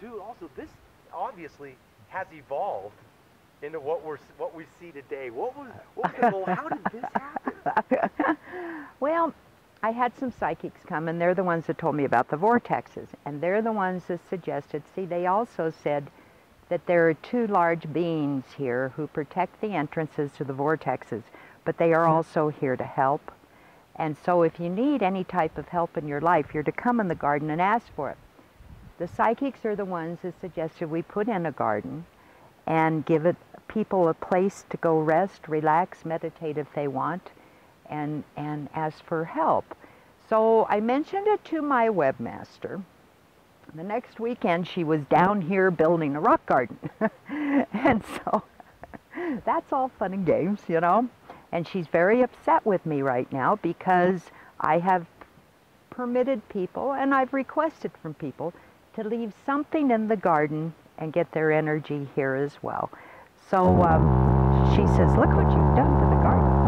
dude, also this obviously has evolved into what we see today. How did this happen? Well, I had some psychics come, and they're the ones that told me about the vortexes, and they're the ones that suggested, see, they also said that there are two large beings here who protect the entrances to the vortexes, but they are also here to help. And so if you need any type of help in your life, you're to come in the garden and ask for it. The psychics are the ones that suggested we put in a garden and give it people a place to go rest, relax, meditate if they want, and ask for help. So I mentioned it to my webmaster. The next weekend, she was down here building a rock garden. And so that's all fun and games, you know. And she's very upset with me right now because I have permitted people, and I've requested from people, to leave something in the garden and get their energy here as well. So she says, look what you've done to the garden.